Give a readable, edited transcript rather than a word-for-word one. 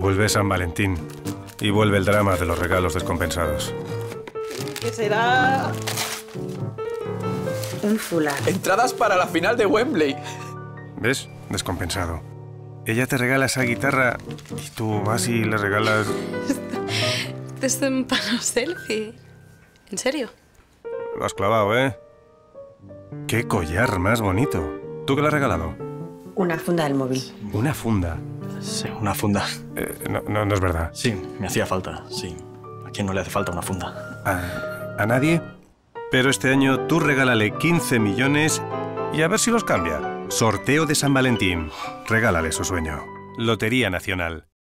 Vuelve San Valentín y vuelve el drama de los regalos descompensados. ¿Qué será? Un fular. Entradas para la final de Wembley. ¿Ves? Descompensado. Ella te regala esa guitarra y tú vas y le regalas... Te están para un selfie. ¿En serio? Lo has clavado, ¿eh? ¡Qué collar más bonito! ¿Tú qué le has regalado? Una funda del móvil. ¿Una funda? Sí, una funda. No es verdad. Sí, me hacía falta, sí. ¿A quién no le hace falta una funda? ¿A nadie? Pero este año tú regálale 15 millones y a ver si los cambia. Sorteo de San Valentín. Regálale su sueño. Lotería Nacional.